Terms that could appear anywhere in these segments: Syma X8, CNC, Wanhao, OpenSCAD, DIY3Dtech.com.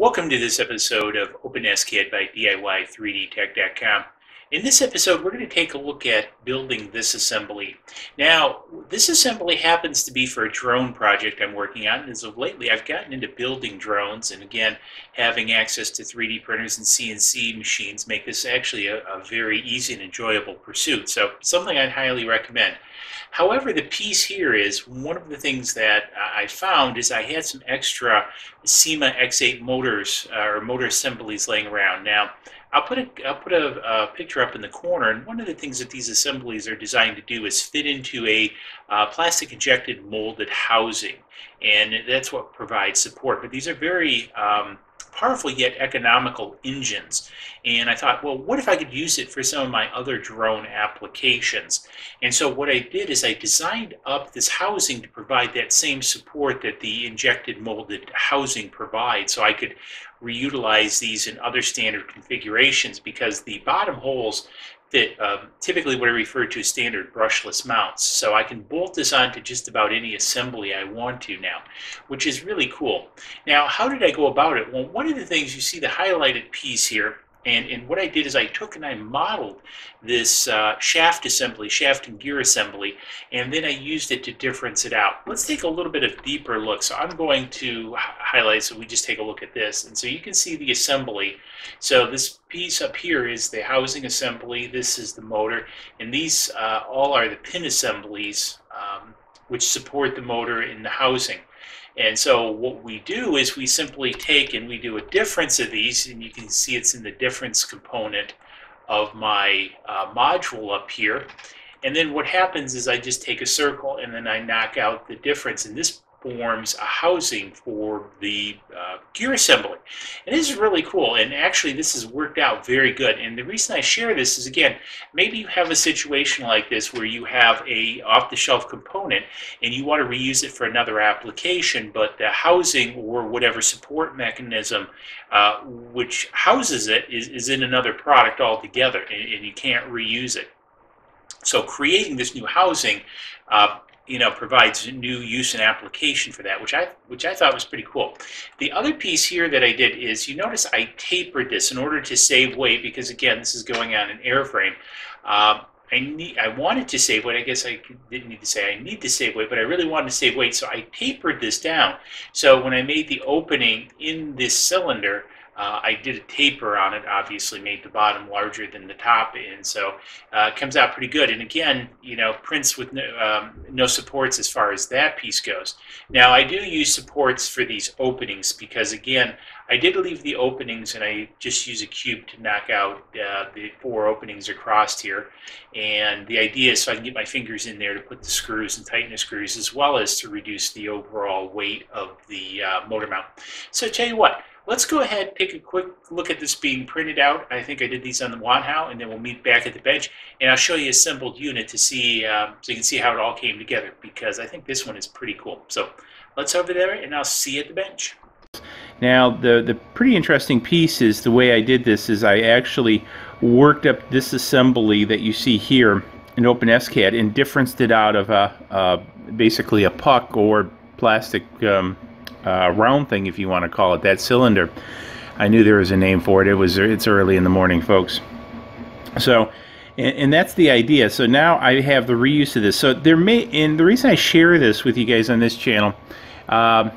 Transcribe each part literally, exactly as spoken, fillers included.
Welcome to this episode of OpenSCAD by D I Y three D tech dot com. In this episode, we're going to take a look at building this assembly. Now, this assembly happens to be for a drone project I'm working on. As of lately, I've gotten into building drones, and again, having access to three D printers and C N C machines make this actually a, a very easy and enjoyable pursuit, so something I'd highly recommend. However, the piece here is one of the things that I found is I had some extra Syma X eight motors uh, or motor assemblies laying around. Now, I'll put, a, I'll put a, a picture up in the corner, and one of the things that these assemblies are designed to do is fit into a uh, plastic injected molded housing, and that's what provides support. But these are very um, powerful yet economical engines, and I thought, well, what if I could use it for some of my other drone applications? And so what I did is I designed up this housing to provide that same support that the injected molded housing provides, so I could reutilize these in other standard configurations, because the bottom holes fit um, typically what I refer to as standard brushless mounts. So I can bolt this onto just about any assembly I want to now, which is really cool. Now, how did I go about it? Well, one of the things you see the highlighted piece here, and, and what I did is I took and I modeled this uh, shaft assembly, shaft and gear assembly, and then I used it to difference it out. Let's take a little bit of deeper look. So I'm going to highlight, so we just take a look at this. And so you can see the assembly. So this piece up here is the housing assembly, this is the motor, and these uh, all are the pin assemblies um, which support the motor in the housing. And so what we do is we simply take and we do a difference of these, and you can see it's in the difference component of my uh, module up here. And then what happens is I just take a circle and then I knock out the difference, and this forms a housing for the uh, gear assembly. And this is really cool, and actually this has worked out very good. And the reason I share this is, again, maybe you have a situation like this where you have a off-the-shelf component and you want to reuse it for another application, but the housing or whatever support mechanism uh, which houses it is, is in another product altogether, and, and you can't reuse it. So creating this new housing uh, you know, provides new use and application for that, which I which I thought was pretty cool. The other piece here that I did is, you notice I tapered this in order to save weight, because again, this is going on an airframe. Um, I need I wanted to save weight. I guess I didn't need to say I need to save weight, but I really wanted to save weight, so I tapered this down. So when I made the opening in this cylinder, Uh, I did a taper on it, obviously made the bottom larger than the top, and so uh, it comes out pretty good. And again, you know, prints with no, um, no supports as far as that piece goes. Now, I do use supports for these openings because, again, I did leave the openings, and I just use a cube to knock out uh, the four openings are crossed here. And the idea is so I can get my fingers in there to put the screws and tighten the screws, as well as to reduce the overall weight of the uh, motor mount. So I tell you what, let's go ahead and take a quick look at this being printed out. I think I did these on the Wanhao, and then we'll meet back at the bench, and I'll show you an assembled unit to see, um, so you can see how it all came together, because I think this one is pretty cool. So let's over there, and I'll see you at the bench. Now, the, the pretty interesting piece is the way I did this is I actually worked up this assembly that you see here in OpenSCAD and differenced it out of a, a, basically a puck or plastic um, Uh, round thing, if you want to call it that, cylinder. I knew there was a name for it. It was it's early in the morning, folks. So, and, and that's the idea. So now I have the reuse of this. So there may, and the reason I share this with you guys on this channel, uh,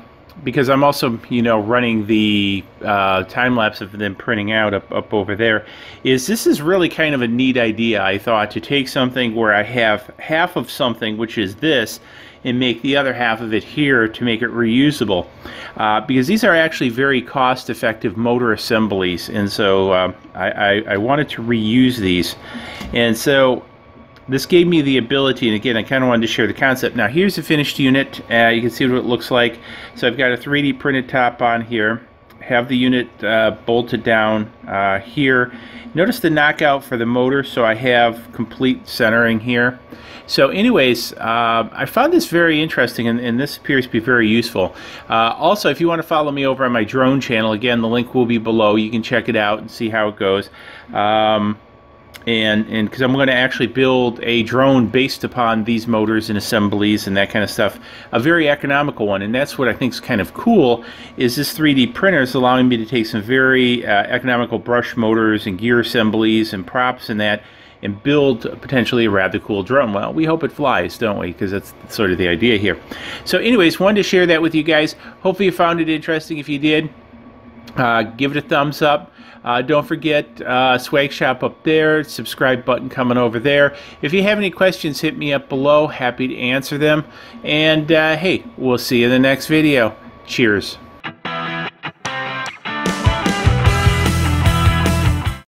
because I'm also, you know, running the uh, time lapse of them printing out up up over there, is this is really kind of a neat idea. I thought to take something where I have half of something, which is this, and make the other half of it here to make it reusable, uh, because these are actually very cost-effective motor assemblies, and so uh, I, I, I wanted to reuse these, and so this gave me the ability. And again, I kind of wanted to share the concept. Now here's the finished unit. Uh, you can see what it looks like. So I've got a three D printed top on here, have the unit uh, bolted down uh, here. Notice the knockout for the motor, so I have complete centering here. So anyways, uh, I found this very interesting, and, and this appears to be very useful. Uh, also, if you want to follow me over on my drone channel, again, the link will be below. You can check it out and see how it goes. Um, and and because I'm going to actually build a drone based upon these motors and assemblies and that kind of stuff, a very economical one. And that's what I think is kind of cool, is this three D printer is allowing me to take some very uh, economical brush motors and gear assemblies and props and that, and build potentially a rather cool drone. Well, we hope it flies, don't we? Because that's sort of the idea here. So anyways, wanted to share that with you guys. Hopefully you found it interesting. If you did, uh, give it a thumbs up. Uh, don't forget, uh, swag shop up there, subscribe button coming over there. If you have any questions, hit me up below. Happy to answer them. And uh, hey, we'll see you in the next video. Cheers.